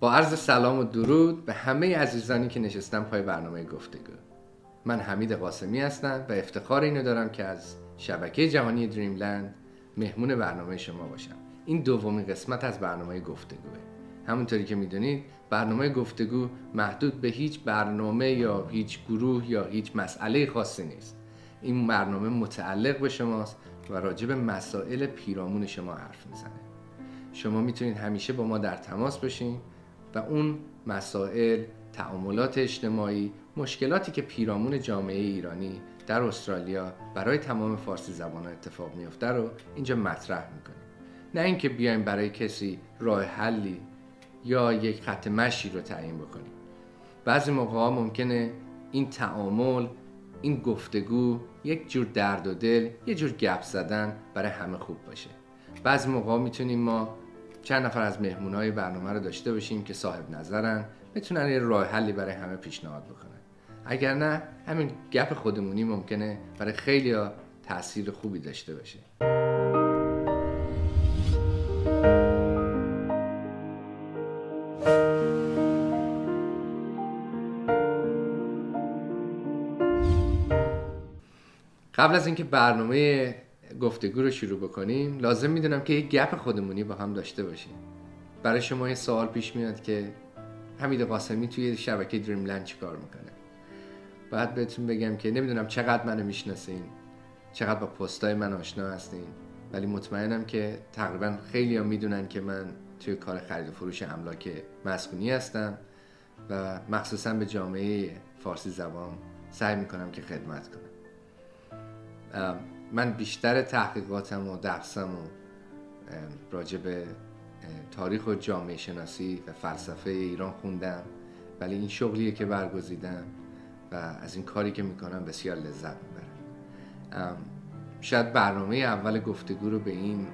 با عرض سلام و درود به همه عزیزانی که نشستن پای برنامه گفتگو. من حمید قاسمی هستم و افتخار اینو دارم که از شبکه جهانی دریملند مهمون برنامه شما باشم. این دومین قسمت از برنامه گفتگوه. همونطوری که میدونید برنامه گفتگو محدود به هیچ برنامه یا هیچ گروه یا هیچ مسئله خاصی نیست. این برنامه متعلق به شماست و راجع به مسائل پیرامون شما حرف میزنه. شما میتونید همیشه با ما در تماس باشین و اون مسائل، تعاملات اجتماعی، مشکلاتی که پیرامون جامعه ایرانی در استرالیا برای تمام فارسی زبان‌ها اتفاق میفته رو اینجا مطرح میکنیم. نه اینکه بیایم برای کسی راه حلی یا یک خط مشی رو تعیین بکنیم. بعضی موقع‌ها ممکنه این تعامل، این گفتگو یک جور درد و دل، یه جور گپ زدن برای همه خوب باشه. بعضی موقع‌ها میتونیم ما چند نفر از مهمونای برنامه رو داشته باشیم که صاحب نظرن، میتونن یه راه حلی برای همه پیشنهاد بکنن. اگر نه همین گپ خودمونی ممکنه برای خیلی‌ها تأثیر خوبی داشته باشه. قبل از اینکه برنامه گفتگو رو شروع بکنیم لازم میدونم که یک گپ خودمونی با هم داشته باشیم. برای شما یه سوال پیش میاد که حمید قاسمی توی شبکه دریملند چیکار میکنه؟ بعد بهتون بگم که نمیدونم چقدر منو میشناسین، چقدر با پستای من آشنا هستین، ولی مطمئنم که تقریبا خیلی‌ها میدونن که من توی کار خرید و فروش املاک مسکونی هستم و مخصوصا به جامعه فارسی زبان سعی میکنم که خدمت کنم. من بیشتر تحقیقاتم و درسم و راجع به تاریخ و جامعه شناسی و فلسفه ایران خوندم، ولی این شغلیه که برگزیدم و از این کاری که میکنم بسیار لذت میبرم. شاید برنامه اول گفتگو رو به این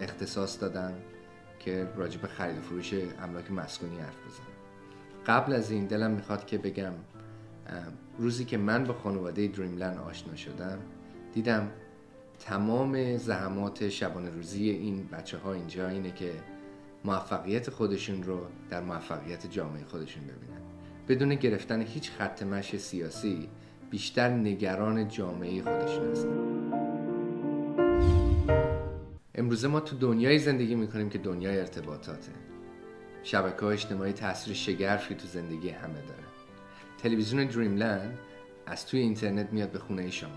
اختصاص دادم که راجع به خرید و فروش املاک مسکونی حرف بزنم. قبل از این دلم میخواد که بگم روزی که من با خانواده دریملند آشنا شدم دیدم تمام زحمات شبانه روزی این بچه ها اینجا اینه که موفقیت خودشون رو در موفقیت جامعه خودشون ببینن، بدون گرفتن هیچ خط مشی سیاسی بیشتر نگران جامعه خودشون هستن. امروز ما تو دنیای زندگی میکنیم که دنیای ارتباطاته. شبکه‌های اجتماعی تاثیر شگرفی تو زندگی همه داره. تلویزیون دریملند از توی اینترنت میاد به خونه شما.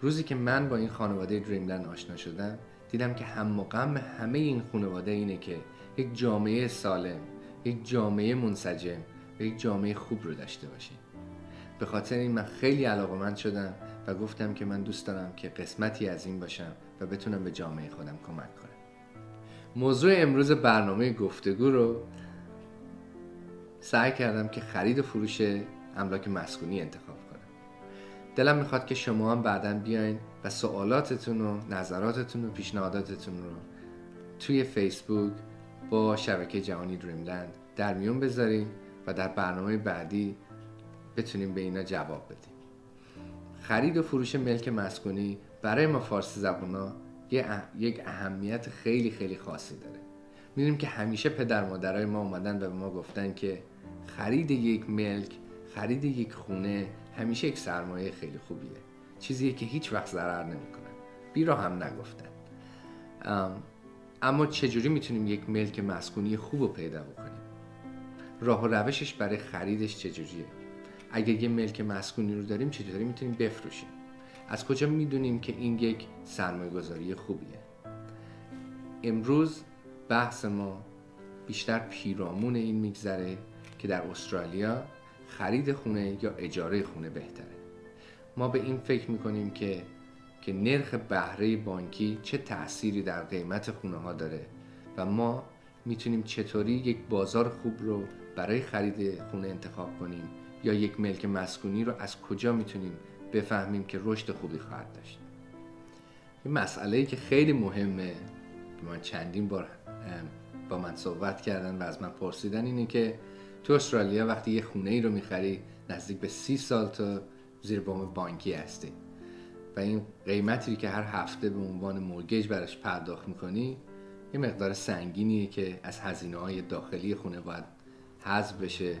روزی که من با این خانواده دریملند آشنا شدم دیدم که هم و غم همه این خانواده اینه که یک جامعه سالم، یک جامعه منسجم و یک جامعه خوب رو داشته باشیم. به خاطر این من خیلی علاقه‌مند شدم و گفتم که من دوست دارم که قسمتی از این باشم و بتونم به جامعه خودم کمک کنم. موضوع امروز برنامه گفتگو رو سعی کردم که خرید و فروش املاک مسکونی انتخاب کنم. دلم میخواد که شما هم بعداً بیاین و سوالاتتون و نظراتتون و پیشنهاداتتون رو توی فیسبوک با شبکه جهانی دریملند در میون بذاریم و در برنامه بعدی بتونیم به اینا جواب بدیم. خرید و فروش ملک مسکونی برای ما فارسی زبان‌ها یک اهمیت خیلی خیلی خاصی داره. می‌دونیم که همیشه پدر مادرای ما اومدن و به ما گفتن که خرید یک ملک، خرید یک خونه همیشه یک سرمایه خیلی خوبیه. چیزیه که هیچ وقت ضرر نمی‌کنه. بیرا هم نگفتن. اما چجوری میتونیم یک ملک مسکونی خوب رو پیدا بکنیم؟ راه و روشش برای خریدش چجوریه؟ اگر یه ملک مسکونی رو داریم چجوری میتونیم بفروشیم؟ از کجا میدونیم که این یک سرمایه‌گذاری خوبیه؟ امروز بحث ما بیشتر پیرامون این میگذره که در استرالیا خرید خونه یا اجاره خونه بهتره. ما به این فکر میکنیم که نرخ بهره بانکی چه تأثیری در قیمت خونه ها داره و ما میتونیم چطوری یک بازار خوب رو برای خرید خونه انتخاب کنیم یا یک ملک مسکونی رو از کجا میتونیم بفهمیم که رشد خوبی خواهد داشت. این مسئله‌ای که خیلی مهمه، من چندین بار با من صحبت کردن و از من پرسیدن اینه که تو استرالیا وقتی یه خونه ای رو میخری نزدیک به 30 سال تا زیر وام بانکی هستی و این قیمتی که هر هفته به عنوان مورگیج براش پرداخت میکنی یه مقدار سنگینیه که از هزینه‌های داخلی خونه باید حذف بشه،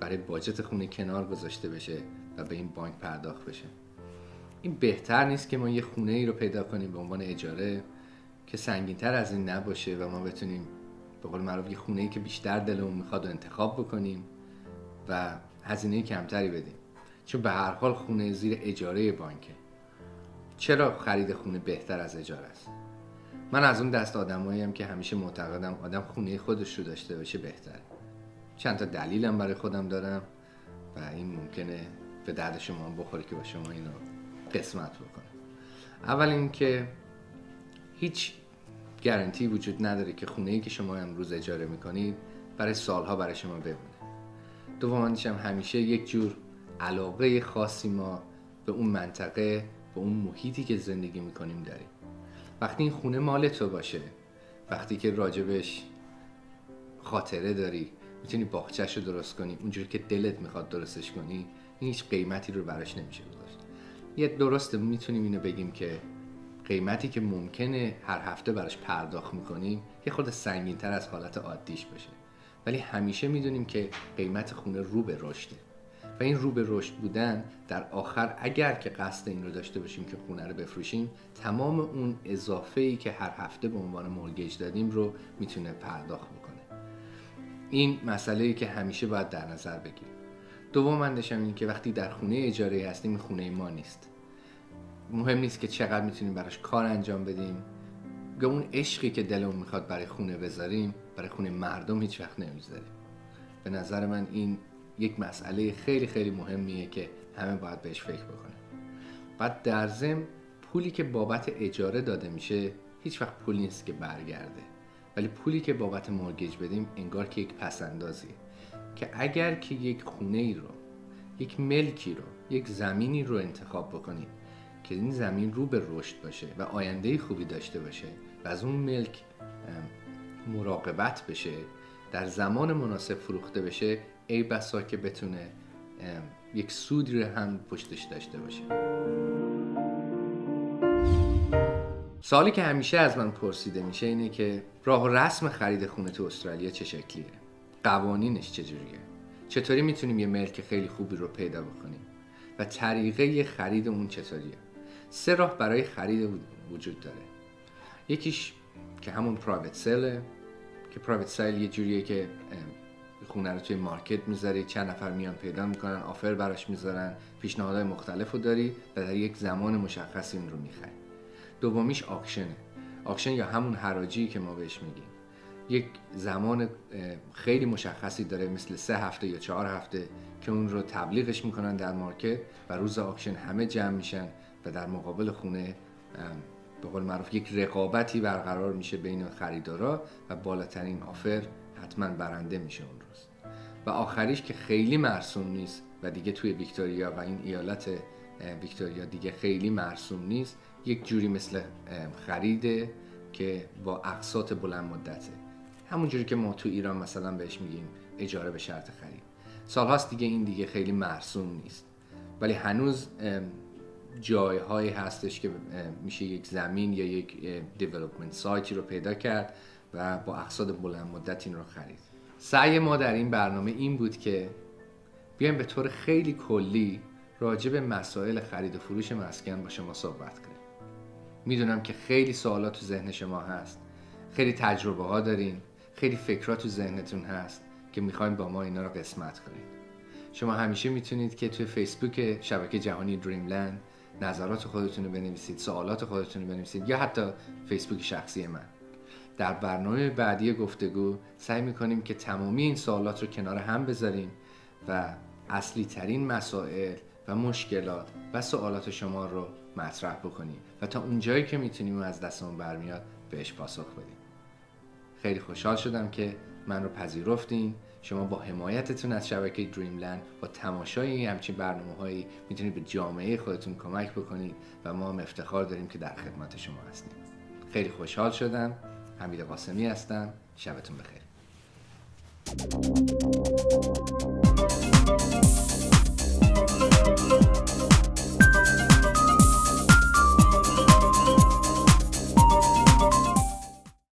برای باجت خونه کنار گذاشته بشه و به این بانک پرداخت بشه. این بهتر نیست که ما یه خونه ای رو پیدا کنیم به عنوان اجاره که سنگین‌تر از این نباشه و ما بتونیم به قول معروف یه خونه ای که بیشتر دلمون میخواد و انتخاب بکنیم و هزینه کمتری بدیم، چون به هر حال خونه زیر اجاره بانکه. چرا خرید خونه بهتر از اجاره است؟ من از اون دست آدماییم که همیشه معتقدم آدم خونه خودش رو داشته باشه بهتره. چند تا دلیلم برای خودم دارم و این ممکنه به درد شما هم بخوره که با شما اینو قسمت بکنه. اول اینکه هیچ گارانتی وجود نداره که خونه‌ای که شما امروز اجاره میکنید برای سالها برای شما بمونه. دومانش هم همیشه یک جور علاقه خاصی ما به اون منطقه، به اون محیطی که زندگی میکنیم داریم. وقتی این خونه مال تو باشه، وقتی که راجبش خاطره داری، میتونی باغچه‌ش رو درست کنی اونجوری که دلت میخواد درستش کنی، هیچ قیمتی رو براش نمیشه گذاشت. یه درسته میتونیم اینو بگیم که قیمتی که ممکنه هر هفته براش پرداخت میکنیم یه خورده سنگین‌تر از حالت عادیش باشه، ولی همیشه میدونیم که قیمت خونه رو به رشده و این رو به رشد بودن در آخر اگر که قصد این رو داشته باشیم که خونه رو بفروشیم، تمام اون اضافه‌ای که هر هفته به عنوان مولگیج دادیم رو میتونه پرداخت بکنه. این مسئله‌ای که همیشه باید در نظر بگیریم. دومندش هم اینه که وقتی در خونه اجاره هستیم این خونه ما نیست. مهم نیست که چقدر میتونیم براش کار انجام بدیم، یا اون عشقی که دلمون میخواد برای خونه بذاریم برای خونه مردم هیچ وقت نمیذاریم. به نظر من این یک مسئله خیلی خیلی مهمیه که همه باید بهش فکر بکنن. بعد در ضمن پولی که بابت اجاره داده میشه هیچ وقت پولی نیست که برگرده، ولی پولی که بابت مورگیج بدیم انگار که یک پسندازیه که اگر که یک خونه ای رو، یک ملکی رو، یک زمینی رو انتخاب بکنید که این زمین رو به رشد باشه و آینده خوبی داشته باشه و از اون ملک مراقبت بشه، در زمان مناسب فروخته بشه، ای بسا که بتونه یک سودی رو هم پشتش داشته باشه. سوالی که همیشه از من پرسیده میشه اینه که راه و رسم خرید خونه تو استرالیا چه شکلیه؟ قوانینش چجوریه؟ چطوری میتونیم یه ملک خیلی خوبی رو پیدا بکنیم؟ و طریقه خرید اون چطوریه؟ 3 راه برای خرید وجود داره. یکیش که همون پرایوت سیله، که پرایوت سیل یه جوریه که خونه رو توی مارکت میذاری، چند نفر میان پیدا میکنن، آفر براش میذارن، پیشنهادهای مختلف رو داری و در یک زمان مشخص این رو میخری. دومیش آکشنه. آکشن یا همون حراجی که ما بهش میگیم یک زمان خیلی مشخصی داره، مثل 3 هفته یا 4 هفته که اون رو تبلیغش میکنن در مارکت و روز آکشن همه جمع میشن و در مقابل خونه به قول معروف یک رقابتی برقرار میشه بین خریدارا و بالاترین آفر حتما برنده میشه اون روز. و آخریش که خیلی مرسوم نیست و دیگه توی ویکتوریا و این ایالت ویکتوریا دیگه خیلی مرسوم نیست، یک جوری مثل خریده که با اقساط بلند مدته، همون جوری که ما تو ایران مثلا بهش میگیم اجاره به شرط خرید. سالهاست دیگه این دیگه خیلی مرسوم نیست، ولی هنوز جایهایی هستش که میشه یک زمین یا یک دیولپمنت سایتی رو پیدا کرد و با اقساط بلند مدت این رو خرید. سعی ما در این برنامه این بود که بیایم به طور خیلی کلی راجع به مسائل خرید و فروش مسکن با شما صحبت کنیم. میدونم که خیلی سوالات تو ذهن شما هست، خیلی تجربه ها دارین، خیلی فکرات تو ذهنتون هست که میخوایم با ما اینا رو قسمت کنیم. شما همیشه میتونید که توی فیسبوک شبکه جهانی دریملند نظرات خودتون رو بنویسید، سوالات خودتون رو بنویسید، یا حتی فیسبوک شخصی من. در برنامه بعدی گفتگو سعی میکنیم که تمامی این سوالات رو کنار هم بذاریم و اصلی ترین مسائل و مشکلات و سوالات شما رو مطرح بکنیم و تا اونجایی که میتونیم از دستمون برمیاد بهش پاسخ بدیم. خیلی خوشحال شدم که من رو پذیرفتین. شما با حمایتتون از شبکه دریملند و تماشای همچین برنامه‌هایی میتونید به جامعه خودتون کمک بکنید و ما هم افتخار داریم که در خدمت شما هستیم. خیلی خوشحال شدم. حمید قاسمی هستم. شبتون بخیر.